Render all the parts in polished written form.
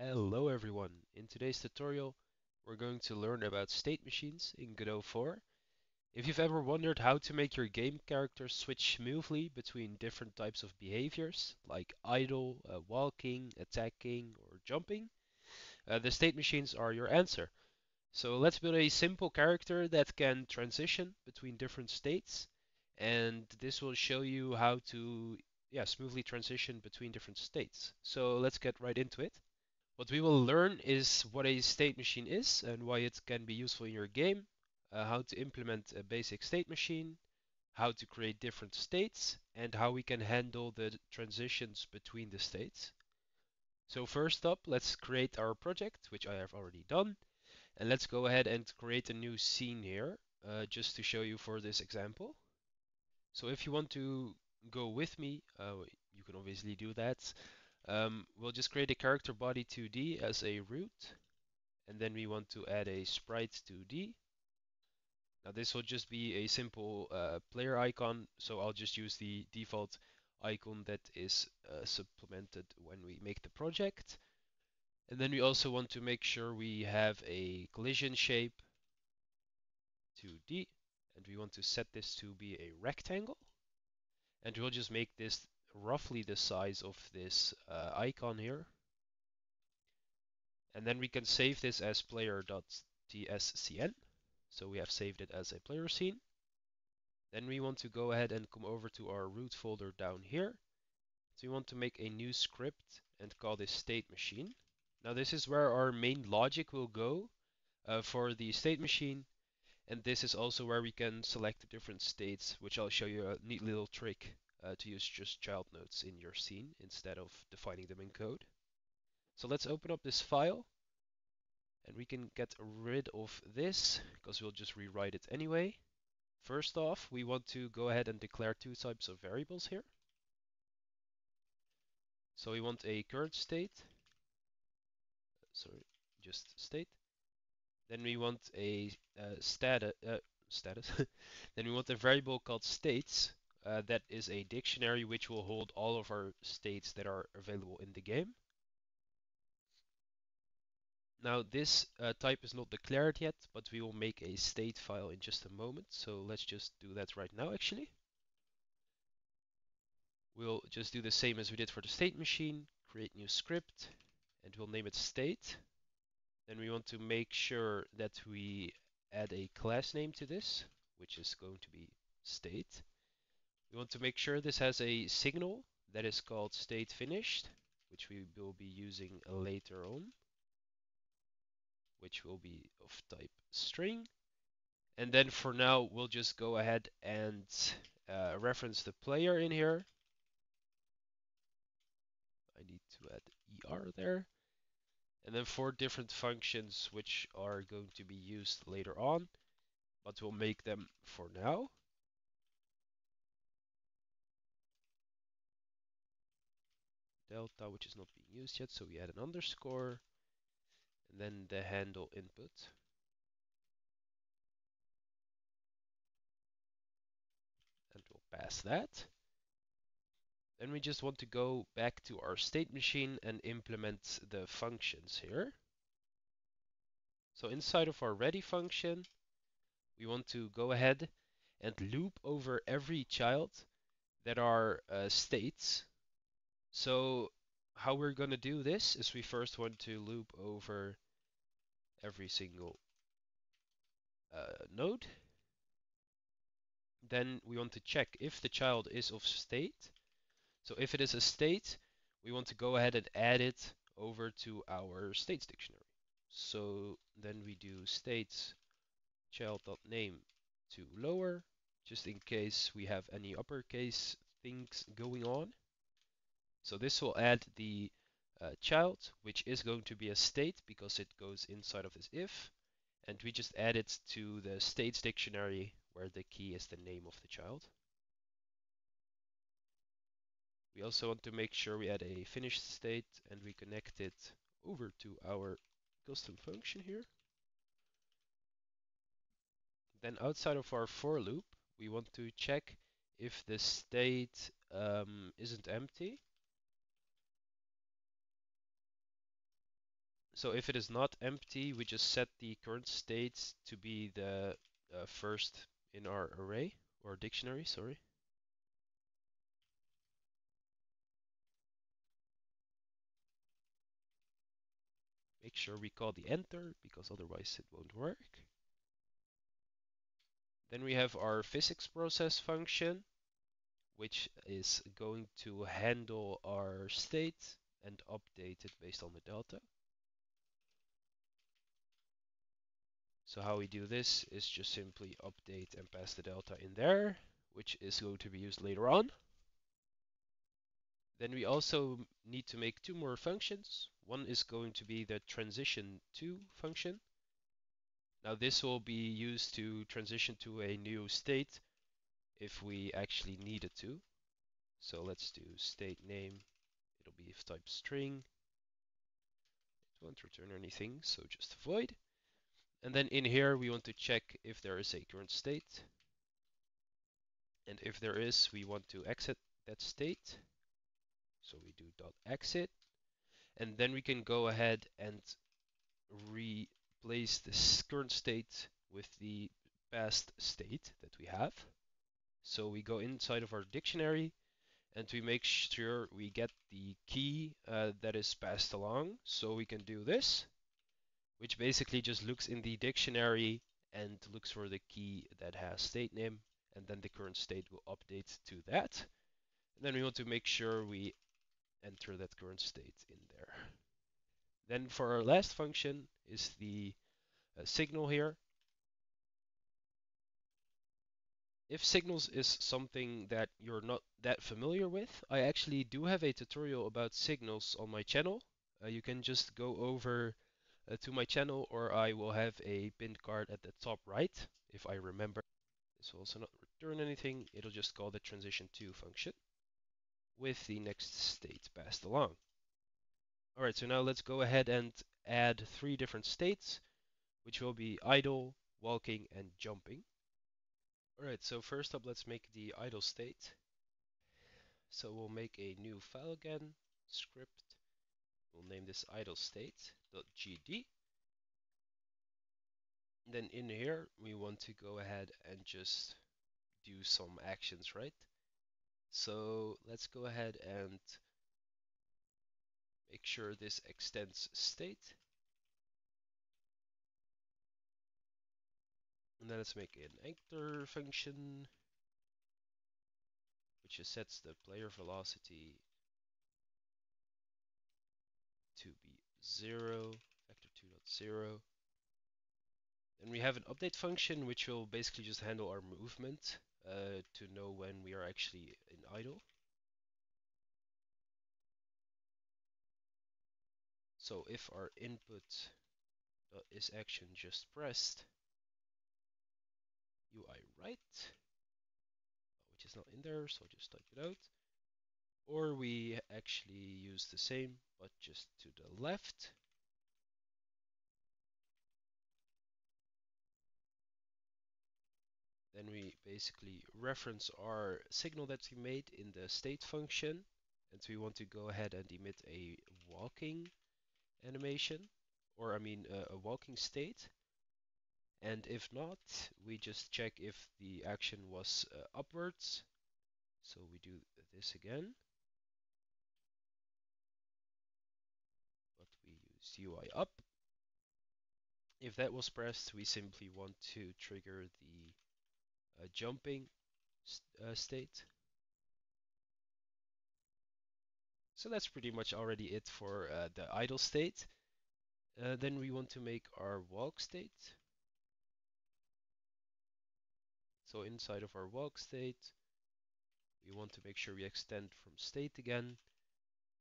Hello everyone! In today's tutorial we're going to learn about state machines in Godot 4. If you've ever wondered how to make your game character switch smoothly between different types of behaviors, like idle, walking, attacking or jumping, the state machines are your answer. So let's build a simple character that can transition between different states, and this will show you how to smoothly transition between different states. So let's get right into it. What we will learn is what a state machine is and why it can be useful in your game, how to implement a basic state machine, how to create different states, and how we can handle the transitions between the states. So first up, let's create our project, which I have already done. And let's go ahead and create a new scene here, just to show you for this example. So if you want to go with me, you can obviously do that. We'll just create a CharacterBody2D as a root, and then we want to add a Sprite2D. Now this will just be a simple player icon, so I'll just use the default icon that is supplemented when we make the project. And then we also want to make sure we have a CollisionShape2D, and we want to set this to be a rectangle. And we'll just make this roughly the size of this icon here, and then we can save this as player.tscn. So we have saved it as a player scene. Then we want to go ahead and come over to our root folder down here. So we want to make a new script and call this state machine. Now this is where our main logic will go for the state machine, and this is also where we can select the different states, which I'll show you a neat little trick to use just child nodes in your scene instead of defining them in code. So let's open up this file, and we can get rid of this because we'll just rewrite it anyway. First off, we want to go ahead and declare two types of variables here. So we want a current state, just state. Then we want a status. Then we want a variable called states. That is a dictionary which will hold all of our states that are available in the game. Now this type is not declared yet, but we will make a state file in just a moment. So let's just do that right now actually. We'll just do the same as we did for the state machine, create new script, and we'll name it state. Then we want to make sure that we add a class name to this, which is going to be state. We want to make sure this has a signal that is called state finished, which we will be using later on, which will be of type string. And then for now, we'll just go ahead and reference the player in here. I need to add ER there. And then four different functions which are going to be used later on, but we'll make them for now. Delta, which is not being used yet, so we add an underscore, and then the handle input. And we'll pass that. Then we just want to go back to our state machine and implement the functions here. So inside of our ready function, we want to go ahead and loop over every child that are states. So how we're going to do this is we first want to loop over every single node. Then we want to check if the child is of state. So if it is a state, we want to go ahead and add it over to our states dictionary. So then we do states child.name to lower, just in case we have any uppercase things going on. So this will add the child, which is going to be a state because it goes inside of this if, and we just add it to the states dictionary where the key is the name of the child. We also want to make sure we add a finished state, and we connect it over to our custom function here. Then outside of our for loop, we want to check if the state isn't empty. So if it is not empty, we just set the current state to be the first in our array or dictionary, sorry. Make sure we call the enter because otherwise it won't work. Then we have our physics process function, which is going to handle our state and update it based on the delta. So how we do this is just simply update and pass the delta in there, which is going to be used later on. Then we also need to make two more functions. One is going to be the transition2 function. Now this will be used to transition to a new state if we actually need it to. So let's do state name. It'll be of type string. It won't return anything, so just void. And then in here, we want to check if there is a current state. And if there is, we want to exit that state. So we do .exit. And then we can go ahead and replace this current state with the past state that we have. So we go inside of our dictionary and we make sure we get the key that is passed along. So we can do this, which basically just looks in the dictionary and looks for the key that has state name, and then the current state will update to that. And then we want to make sure we enter that current state in there. Then for our last function is the signal here. If signals is something that you're not that familiar with, I actually do have a tutorial about signals on my channel. You can just go over to my channel, or I will have a pinned card at the top right, if I remember. This will also not return anything, it'll just call the transition2 function with the next state passed along. Alright, so now let's go ahead and add three different states, which will be idle, walking, and jumping. Alright, so first up let's make the idle state. So we'll make a new file again, script. We'll name this idlestate.gd. Then in here, we want to go ahead and just do some actions, right? So let's go ahead and make sure this extends state. And then let's make an anchor function, which sets the player velocity to be 0, vector2.0. And we have an update function which will basically just handle our movement to know when we are actually in idle. So if our input is action just pressed, UI right, which is not in there, so I'll just type it out. Or we actually use the same, but just to the left. Then we basically reference our signal that we made in the state function, and we want to go ahead and emit a walking animation, or I mean a walking state. And if not, we just check if the action was upwards. So we do this again. UI up. If that was pressed, we simply want to trigger the jumping state. So that's pretty much already it for the idle state. Then we want to make our walk state. So inside of our walk state, we want to make sure we extend from state again.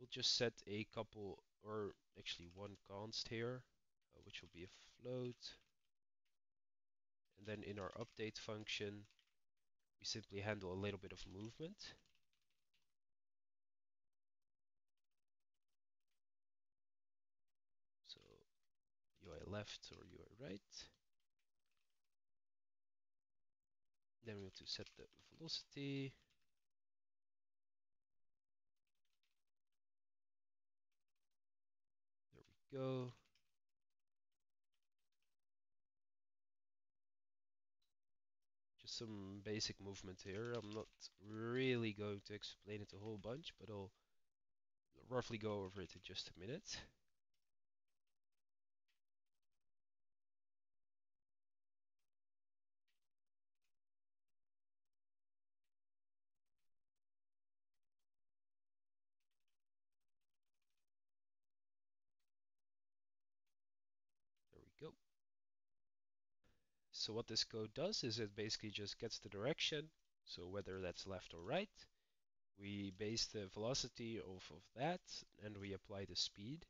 We'll just set a couple, or actually one const here, which will be a float. And then in our update function, we simply handle a little bit of movement. So UI left or UI right. Then we want to set the velocity. Go. some basic movement here. I'm not really going to explain it a whole bunch, but I'll roughly go over it in just a minute. So what this code does is it basically just gets the direction, so whether that's left or right, we base the velocity off of that, and we apply the speed,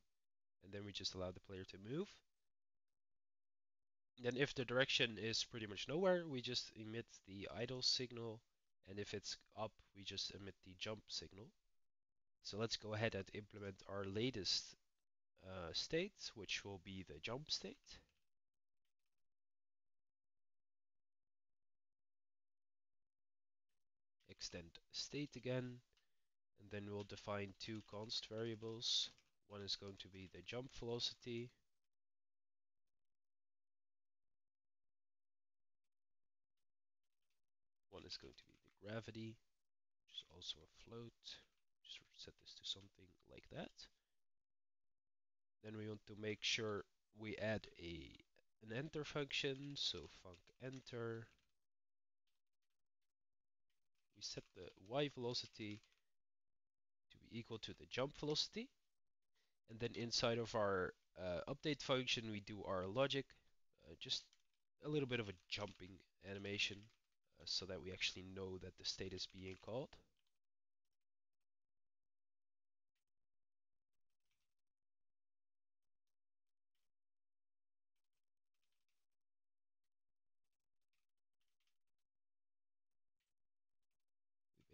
and then we just allow the player to move. Then if the direction is pretty much nowhere, we just emit the idle signal, and if it's up, we just emit the jump signal. So let's go ahead and implement our latest state, which will be the jump state. Extend state again, and then we'll define two const variables. One is going to be the jump velocity, one is going to be the gravity, which is also a float. Just set this to something like that. Then we want to make sure we add an enter function, so func_enter. We set the y velocity to be equal to the jump velocity. And then inside of our update function, we do our logic, just a little bit of a jumping animation so that we actually know that the state is being called.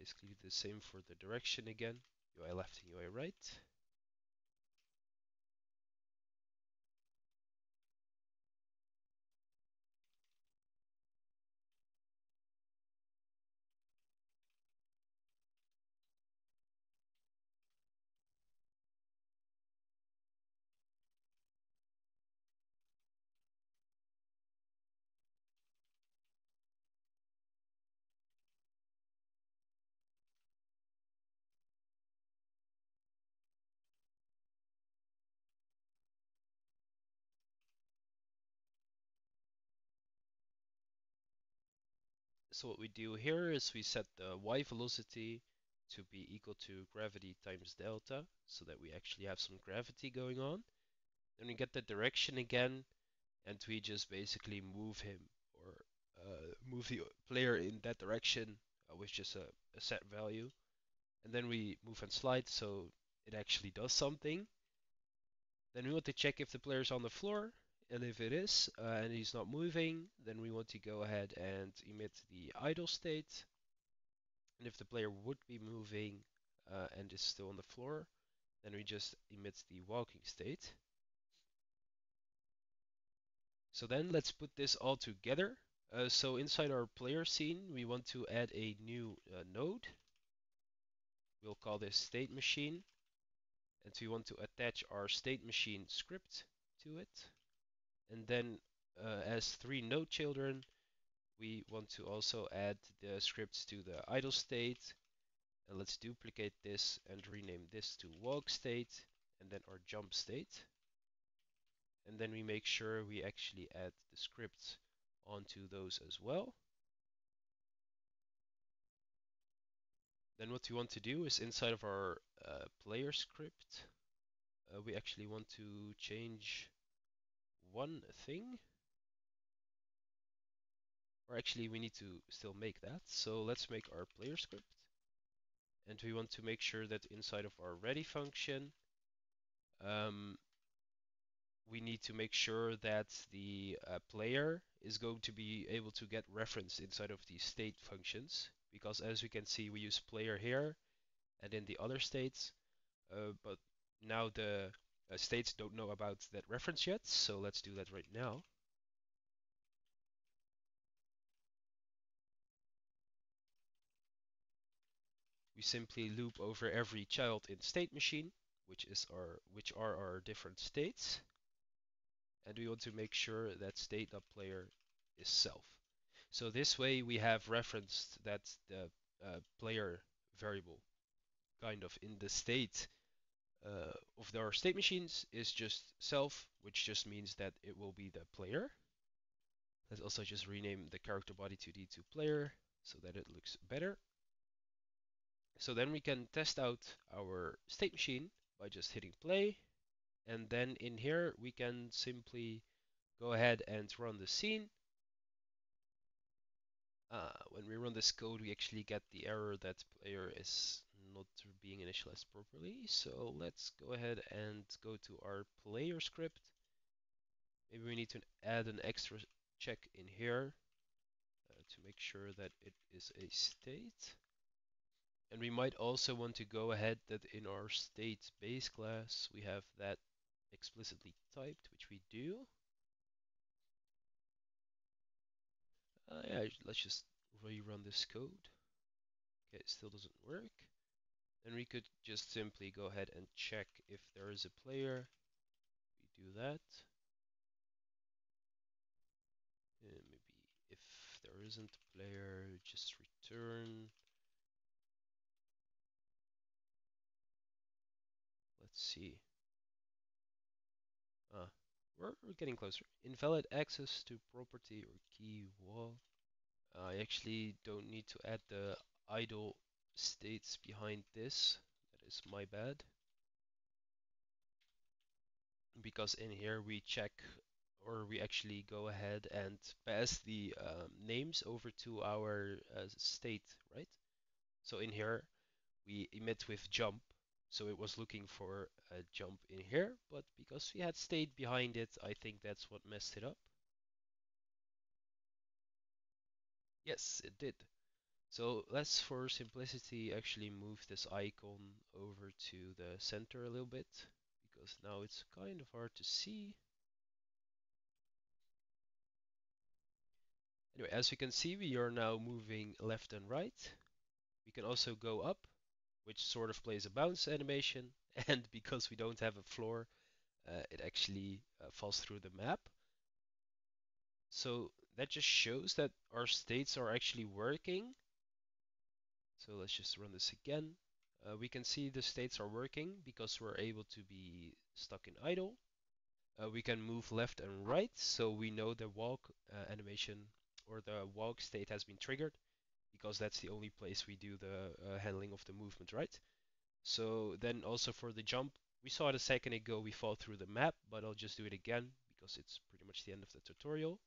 Basically do the same for the direction again, UI left and UI right. So what we do here is we set the y velocity to be equal to gravity times delta, so that we actually have some gravity going on. Then we get the direction again, and we just basically move him, or move the player in that direction with just a set value. And then we move and slide, so it actually does something. Then we want to check if the player is on the floor. And if it is, and he's not moving, then we want to go ahead and emit the idle state. And if the player would be moving and is still on the floor, then we just emit the walking state. So then let's put this all together. So inside our player scene, we want to add a new node. We'll call this state machine. And we want to attach our state machine script to it. And then as three node children, we want to also add the scripts to the idle state. And let's duplicate this and rename this to walk state, and then our jump state. And then we make sure we actually add the scripts onto those as well. Then what we want to do is inside of our player script, we actually want to change one thing, or actually we need to still make that. So let's make our player script, and we want to make sure that inside of our ready function, we need to make sure that the player is going to be able to get reference inside of the state functions, because as we can see, we use player here and in the other states, but now the states don't know about that reference yet, so let's do that right now. We simply loop over every child in state machine, which are our different states, and we want to make sure that state.player is self. So this way we have referenced that the player variable kind of in the state of our state machines is just self, which just means that it will be the player. Let's also just rename the CharacterBody2D to player so that it looks better. So then we can test out our state machine by just hitting play. And then in here, we can simply go ahead and run the scene. When we run this code, we actually get the error that player is not being initialized properly. So let's go ahead and go to our player script. Maybe we need to add an extra check in here to make sure that it is a state. And we might also want to go ahead that in our state base class, we have that explicitly typed, which we do. Yeah, let's just rerun this code. Okay, it still doesn't work. And we could just simply go ahead and check if there is a player. We do that. And maybe if there isn't a player, just return. Let's see. We're getting closer. Invalid access to property or key wall. I actually don't need to add the idle states behind this. That is my bad. Because in here we check, or we actually go ahead and pass the names over to our state, right? So in here we emit with jump. So it was looking for a jump in here, but because we had state behind it, I think that's what messed it up. Yes, it did. So let's, for simplicity, actually move this icon over to the center a little bit, because now it's kind of hard to see. Anyway, as we can see, we are now moving left and right. We can also go up, which sort of plays a bounce animation, and because we don't have a floor, it actually falls through the map. So that just shows that our states are actually working. So let's just run this again. We can see the states are working because we're able to be stuck in idle. We can move left and right, so we know the walk animation or the walk state has been triggered, because that's the only place we do the handling of the movement, right? So then also for the jump, we saw it a second ago, we fall through the map, but I'll just do it again because it's pretty much the end of the tutorial.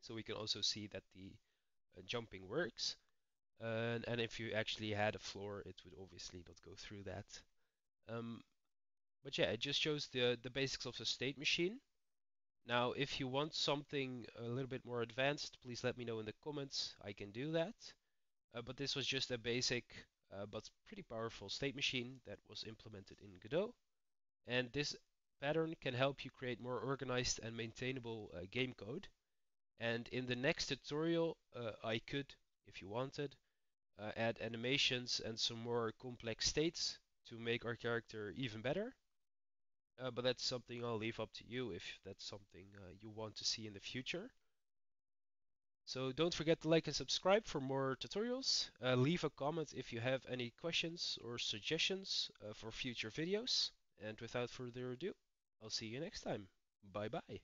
So we can also see that the jumping works. And if you actually had a floor, it would obviously not go through that. But yeah, it just shows the basics of the state machine. Now, if you want something a little bit more advanced, please let me know in the comments. I can do that. But this was just a basic but pretty powerful state machine that was implemented in Godot. And this pattern can help you create more organized and maintainable game code. And in the next tutorial, I could, if you wanted, add animations and some more complex states to make our character even better. But that's something I'll leave up to you if that's something you want to see in the future. So don't forget to like and subscribe for more tutorials. Leave a comment if you have any questions or suggestions for future videos. And without further ado, I'll see you next time. Bye bye.